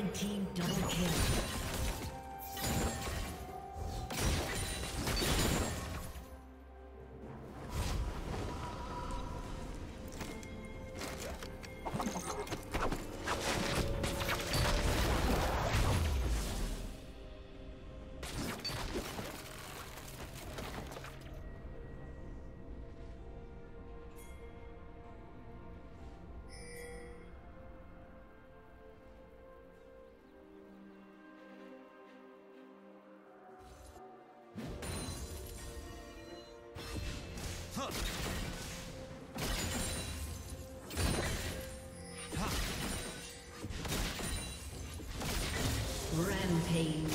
Red team double kill. Rampage.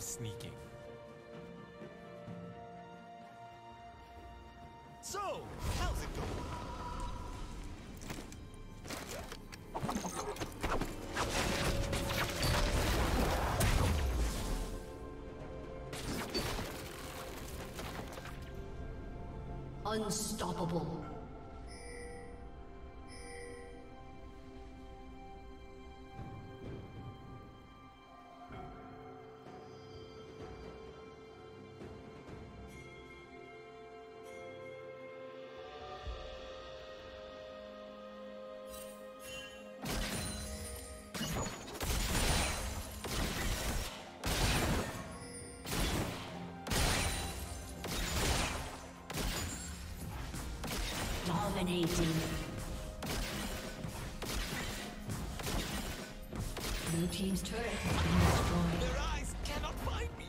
Sneaking. So, how's it going? Unstoppable. Blue team's turret has been destroyed. Their eyes cannot find me.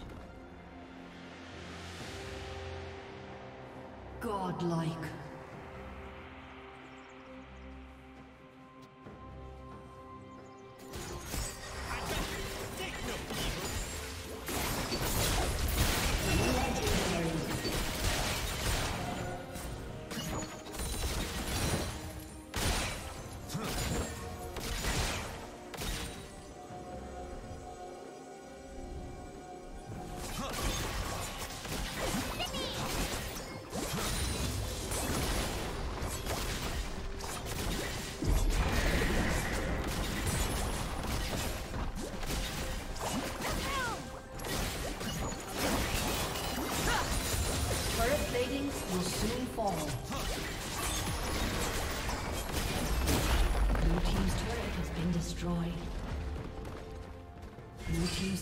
Godlike. Will soon fall. Blue team's turret has been destroyed. Blue team's